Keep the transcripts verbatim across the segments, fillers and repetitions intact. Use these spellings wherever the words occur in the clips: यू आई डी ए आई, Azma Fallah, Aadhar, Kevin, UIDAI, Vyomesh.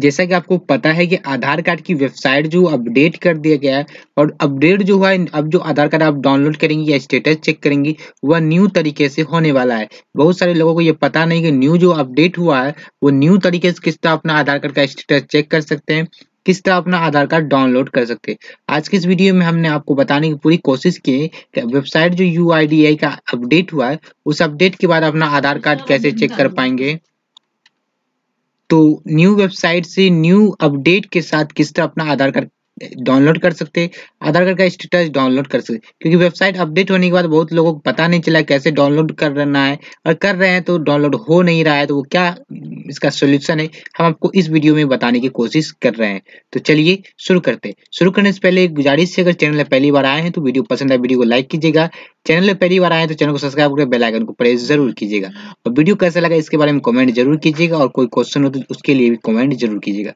जैसा कि आपको पता है कि आधार कार्ड की वेबसाइट जो अपडेट कर दिया गया है और अपडेट जो हुआ है, अब जो आधार कार्ड आप डाउनलोड करेंगे या स्टेटस चेक करेंगे वह न्यू तरीके से होने वाला है। बहुत सारे लोगों को ये पता नहीं कि न्यू जो अपडेट हुआ है वो न्यू तरीके से किस तरह अपना आधार कार्ड का स्टेटस चेक कर सकते हैं, किस तरह अपना आधार कार्ड डाउनलोड कर सकते हैं। आज के इस वीडियो में हमने आपको बताने की पूरी कोशिश की कि वेबसाइट जो यू आई डी आई का अपडेट हुआ है उस अपडेट के बाद अपना आधार कार्ड कैसे चेक कर पाएंगे। तो न्यू वेबसाइट से न्यू अपडेट के साथ किस तरह अपना आधार कार्ड डाउनलोड कर सकते, आधार कार्ड का स्टेटस डाउनलोड कर सकते, क्योंकि वेबसाइट अपडेट होने के बाद बहुत लोगों को पता नहीं चला कैसे डाउनलोड करना है और कर रहे हैं तो डाउनलोड हो नहीं रहा है। तो वो क्या इसका सोल्यूशन है हम आपको इस वीडियो में बताने की कोशिश कर रहे हैं। तो चलिए शुरू करते हैं। शुरू करने से पहले एक गुजारिश है, अगर चैनल पर पहली बार आए हैं तो वीडियो पसंद आए वीडियो को लाइक कीजिएगा, चैनल पर पहली बार आए तो चैनल को सब्सक्राइब करके बेल आइकन को प्रेस जरूर कीजिएगा और वीडियो कैसा लगा इसके बारे में कमेंट जरूर कीजिएगा और कोई क्वेश्चन हो तो उसके लिए भी कमेंट जरूर कीजिएगा।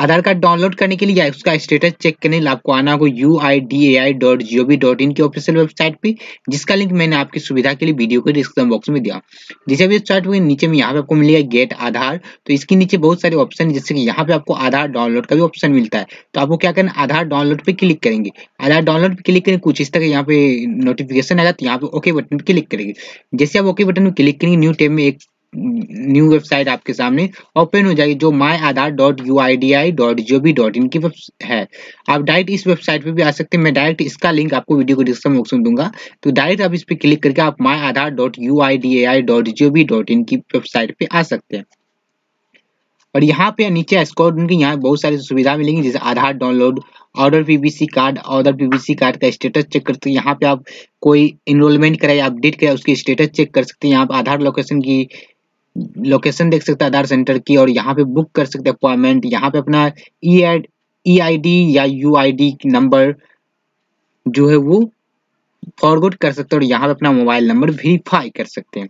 आधार कार्ड डाउनलोड करने के लिए या उसका स्टेटस चेक करने के लिए आपको आना होगा यू आई डी ए आई dot G O V dot in की ऑफिशियल वेबसाइट पे, जिसका लिंक मैंने आपकी सुविधा के लिए वीडियो के डिस्क्रिप्शन बॉक्स में दिया। जिसे वेबसाइट के नीचे में यहाँ पे आपको मिलेगा गेट आधार, तो इसके नीचे बहुत सारे ऑप्शन है जैसे कि यहाँ पे आपको आधार डाउनलोड का भी ऑप्शन मिलता है। तो आपको क्या करना, आधार डाउनलोड पे क्लिक करेंगे। आधार डाउनलोड पे क्लिक करेंगे कुछ इस तरह यहाँ पे नोटिफिकेशन आएगा, तो यहाँ पे ओके बटन पे क्लिक करेंगे। जैसे आप ओके बटन पे क्लिक करेंगे न्यू टैब में एक न्यू वेबसाइट आपके सामने ओपन हो जाएगी जो my Aadhaar dot U I D A dot G O V dot in in है। आप डायरेक्ट इस वेबसाइट पे भी आ सकते हैं, मैं डायरेक्ट इसका लिंक आपको वीडियो को डिस्क्रिप्शन बॉक्स में दूंगा। तो डायरेक्ट आप इस पे क्लिक करके आप my Aadhaar dot U I D A dot G O V dot in in website पे आ सकते हैं और यहाँ पे नीचे स्क्रॉल के यहाँ बहुत सारी सुविधा मिलेंगी जैसे Aadhaar download, order PVC card, order PVC card का स्टेटस चेक करते हैं। यहाँ पे आप कोई इनरोलमेंट कराए अपडेट कराए उसकी स्टेटस चेक कर सकते हैं। यहाँ पे आधार लोकेशन की लोकेशन देख सकते हैं आधार सेंटर की और यहाँ पे बुक कर सकते हैं अपॉइंटमेंट। यहाँ पे अपना ई आई डी या यू आई डी नंबर जो है वो फॉरवर्ड कर सकते हैं और यहाँ पे अपना मोबाइल नंबर वेरीफाई कर सकते हैं।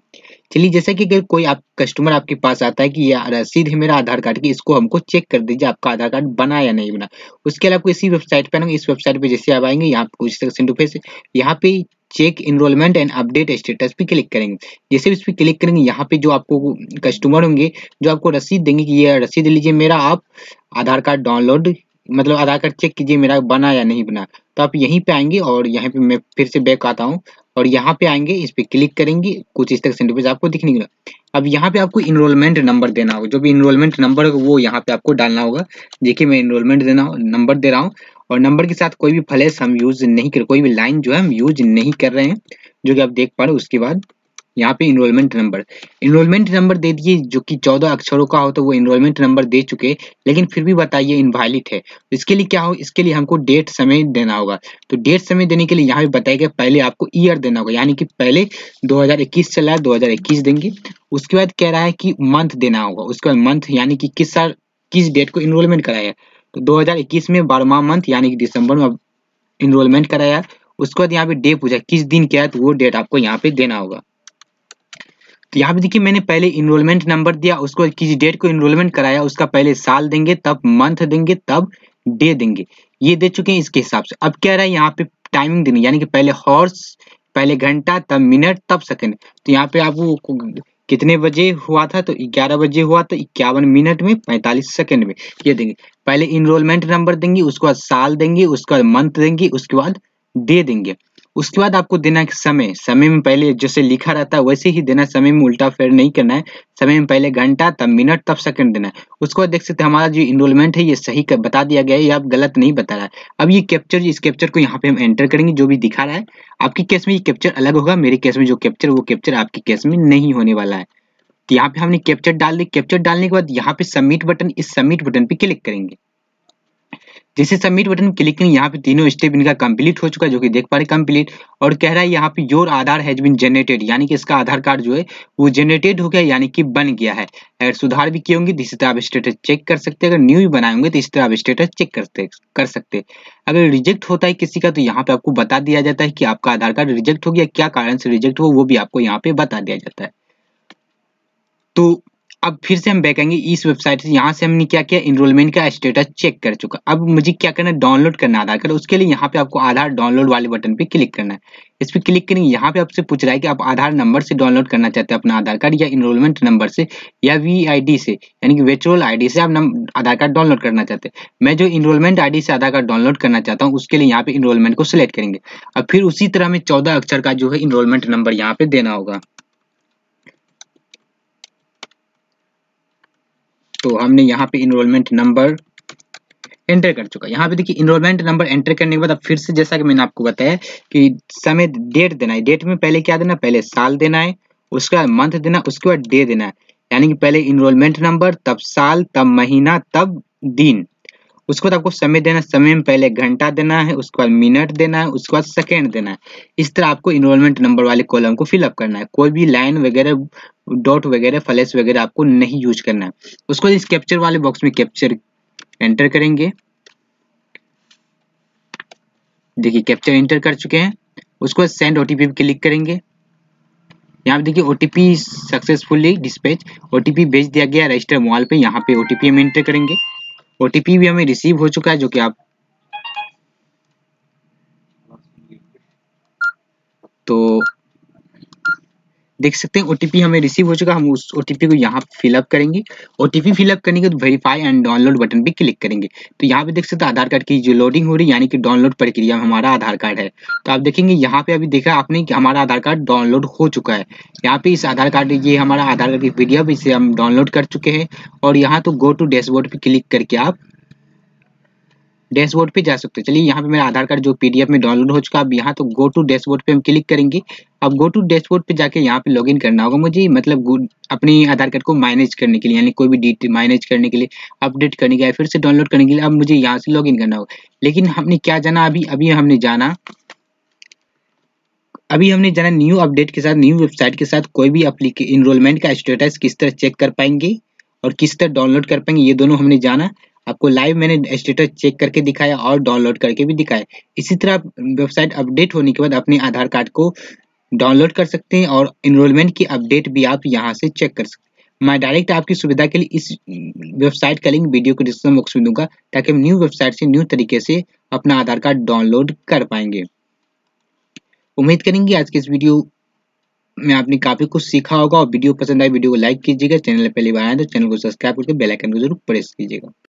चलिए जैसे कि कोई आप कस्टमर आपके पास आता है कि यह रसीद है मेरा आधार कार्ड की, इसको हमको चेक कर दीजिए आपका आधार कार्ड बना या नहीं बना। उसके लिए आपको इसी वेबसाइट पर आना, इस वेबसाइट पे जैसे आप आएंगे यहाँ पे इस तरह से इंटरफेस, यहाँ पे check enrolment and update status पे क्लिक करेंगे। जैसे इस पे क्लिक करेंगे यहाँ पे जो आपको कस्टमर होंगे जो आपको रसीद देंगे कि ये रसीद लीजिए मेरा आप आधार कार्ड डाउनलोड मतलब आधार कार्ड चेक कीजिए मेरा बना या नहीं बना। तो आप यहीं पे आएंगे और यहाँ पे मैं फिर से बैक आता हूँ और यहाँ पे आएंगे इस पे क्लिक करेंगे कुछ इस तरह से इंटरफेस आपको दिखने के लिए। अब यहाँ पे आपको इनरोलमेंट नंबर देना होगा, जो भी इनरोलमेंट नंबर होगा वो यहाँ पे आपको डालना होगा। देखिए मैं इनरोलमेंट देना नंबर दे रहा हूँ और नंबर के साथ कोई भी फ्लैश हम यूज नहीं कर, कोई भी लाइन जो है हम यूज नहीं कर रहे हैं जो कि आप देख पा रहे हो। उसके बाद यहाँ पे इनरोलमेंट नंबर इनरोलमेंट नंबर दे दिए जो कि चौदह अक्षरों का हो, तो वो इनरोलमेंट नंबर दे चुके लेकिन फिर भी बताइए इनवैलिड है। इसके लिए क्या हो, इसके लिए हमको डेट समय देना होगा। तो डेट समय देने के लिए यहाँ पे बताएगा पहले आपको ईयर देना होगा, यानी कि पहले दो हज़ार इक्कीस चला है दो हज़ार इक्कीस देंगे। उसके बाद कह रहा है कि मंथ देना होगा, उसके बाद मंथ यानी कि किस साल किस डेट को इनरोलमेंट कराया। तो दो हज़ार इक्कीस में बारहवां मंथ यानी कि दिसंबर में इनरोलमेंट कराया। उसके बाद यहाँ पे डेट पूछा किस दिन क्या है, तो वो डेट आपको यहाँ पे देना होगा। तो यहाँ पे देखिए मैंने पहले इनरोलमेंट नंबर दिया, उसको किस डेट को इनरोलमेंट कराया उसका पहले साल देंगे, तब मंथ देंगे, तब डे देंगे। ये दे चुके हैं इसके हिसाब से। अब कह रहा है यहाँ पे टाइमिंग देनी, यानी कि पहले हॉर्स पहले घंटा तब मिनट तब सेकंड। तो यहाँ पे आपको कितने बजे हुआ था, तो ग्यारह बजे हुआ तो इक्यावन मिनट में पैंतालीस सेकंड में ये देंगे। पहले इनरोलमेंट नंबर देंगे, उसके बाद साल देंगे, उसके बाद मंथ देंगे, उसके बाद डे देंगे। उसके बाद आपको देना है समय, समय में पहले जैसे लिखा रहता है वैसे ही देना, समय में उल्टा फेर नहीं करना है। समय में पहले घंटा तब मिनट तब सेकंड देना है। उसके बाद देख सकते हैं हमारा जो इनरोलमेंट है ये सही कर बता दिया गया है, ये आप गलत नहीं बता रहा है। अब ये कैप्चर, इस कैप्चर को यहाँ पे हम एंटर करेंगे जो भी दिखा रहा है। आपके केस में ये कैप्चर अलग होगा, मेरे केस में जो कैप्चर वो कैप्चर आपके केस में नहीं होने वाला है। तो यहाँ पे हमने कैप्चर डाल दी, कैप्चर डालने के बाद यहाँ पे सबमिट बटन, इस सबमिट बटन पे क्लिक करेंगे। जैसे सबमिट बटन क्लिक करें यहाँ पे तीनों स्टेप इनका कंप्लीट हो चुका है जो कि देख पा रहे कंप्लीट। और कह रहा है यहाँ पे your Aadhaar has been generated, यानी कि इसका आधार कार्ड जो है वो जनरेटेड हो गया यानी कि बन गया है। अगर सुधार भी किए होंगे तो इसी तरह आप स्टेटस चेक कर सकते हैं, अगर न्यू भी बनाएंगे तो इस तरह आप स्टेटस चेक करते कर सकते हैं। अगर रिजेक्ट होता है किसी का तो यहाँ पे आपको बता दिया जाता है कि आपका आधार कार्ड रिजेक्ट हो गया, क्या कारण से रिजेक्ट हो वो भी आपको यहाँ पे बता दिया जाता है। तो अब फिर से हम बैक आएंगे इस वेबसाइट से। यहाँ से हमने क्या किया, इनरोलमेंट का स्टेटस चेक कर चुका। अब मुझे क्या करना है, डाउनलोड करना आधार कार्ड। उसके लिए यहाँ पे आपको आधार डाउनलोड वाले बटन पे क्लिक करना है। इस पर क्लिक करेंगे, यहाँ पे आपसे पूछ रहा है कि आप आधार नंबर से डाउनलोड करना चाहते हैं अपना आधार कार्ड, या इनरोलमेंट नंबर से, या वी आई डी से यानी कि वर्चुअल आई डी से आप आधार कार्ड डाउनलोड करना चाहते हैं। मैं जो इनरोलमेंट आई डी से आधार कार्ड डाउनलोड करना चाहता हूँ, उसके लिए यहाँ पे इनरोलमेंट को सिलेक्ट करेंगे। अब फिर उसी तरह हमें चौदह अक्षर का जो है इनरोलमेंट नंबर यहाँ पे देना होगा। तो हमने यहाँ पे इनरोलमेंट नंबर एंटर कर चुका। यहाँ पे देखिए इनरोलमेंट नंबर एंटर करने के बाद अब फिर से जैसा कि मैंने आपको बताया कि समय डेट देना है। डेट में पहले क्या देना है, पहले साल देना है, उसके बाद मंथ देना, उसके बाद डे देना है। यानी कि पहले इनरोलमेंट नंबर, तब साल, तब महीना, तब दिन। उसके बाद आपको समय देना, समय में पहले घंटा देना है, उसके बाद मिनट देना है, उसके बाद सेकेंड देना है। इस तरह आपको इनरोलमेंट नंबर वाले कॉलम को फिलअप करना है। कोई भी लाइन वगैरह, डॉट वगैरह, फ्लैश वगैरह आपको नहीं यूज करना है। उसके बाद इस कैप्चर वाले बॉक्स में कैप्चर एंटर करेंगे। देखिए कैप्चर एंटर कर चुके हैं। उसके बाद सेंड ओटीपी पे क्लिक करेंगे। यहाँ पे देखिए ओटीपी सक्सेसफुली डिस्पैच, ओटीपी भेज दिया गया रजिस्टर मोबाइल पे। यहाँ पे ओटीपी हम एंटर करेंगे। ओटीपी भी हमें रिसीव हो चुका है, जो कि आप तो देख सकते हैं ओटीपी हमें रिसीव हो चुका। हम उस ओटीपी को यहाँ पे फिलअप करेंगे। ओटीपी फिलअप करने के बाद वेरीफाई एंड डाउनलोड बटन पे क्लिक करेंगे। तो यहाँ पे देख सकते हैं आधार कार्ड की जो लोडिंग हो रही है, यानी कि डाउनलोड प्रक्रिया में हमारा आधार कार्ड है। तो आप देखेंगे यहाँ पे अभी देखा आपने कि हमारा आधार कार्ड डाउनलोड हो चुका है। यहाँ पे इस आधार कार्ड, ये हमारा आधार कार्ड की पीडीएफ, इसे हम डाउनलोड कर चुके हैं। और यहाँ तो गो टू डैशबोर्ड पे क्लिक करके आप डैशबोर्ड पे जा सकते हैं। चलिए यहाँ पे मेरा आधार कार्ड जो पीडीएफ में डाउनलोड हो चुका है। अब यहाँ तो गो टू डैशबोर्ड पे हम क्लिक करेंगे। अब गो टू डैशबोर्ड पे जाके यहाँ पे लॉगिन करना होगा मुझे, मतलब अपने आधार कार्ड को मैनेज करने के लिए, यानी कोई भी डिटेल मैनेज करने के लिए, अपडेट करने के लिए, फिर से डाउनलोड करने के लिए अब मुझे यहाँ से लॉगिन करना होगा। लेकिन हमने क्या जाना, अभी अभी हमने जाना अभी हमने जाना न्यू अपडेट के साथ, न्यू वेबसाइट के साथ कोई भी एप्लीकेशन इनरोलमेंट का स्टेटस किस तरह चेक कर पाएंगे और किस तरह डाउनलोड कर पाएंगे, ये दोनों हमने जाना। आपको लाइव मैंने स्टेटस चेक करके दिखाया और डाउनलोड करके भी दिखाया। इसी तरह आप वेबसाइट अपडेट होने के बाद अपने आधार कार्ड को डाउनलोड कर सकते हैं और इनरोलमेंट की अपडेट भी आप यहां से चेक कर सकते हैं। मैं डायरेक्ट आपकी सुविधा के लिए इस वेबसाइट का लिंक वीडियो के डिस्क्रिप्शन बॉक्स में दूंगा, ताकि हम न्यू वेबसाइट से न्यू तरीके से अपना आधार कार्ड डाउनलोड कर पाएंगे। उम्मीद करेंगे आज के इस वीडियो में आपने काफी कुछ सीखा होगा। और वीडियो पसंद आए, वीडियो को लाइक कीजिएगा। चैनल पर पहली बार आए तो चैनल को सब्सक्राइब करके बेल आइकन को जरूर प्रेस कीजिएगा।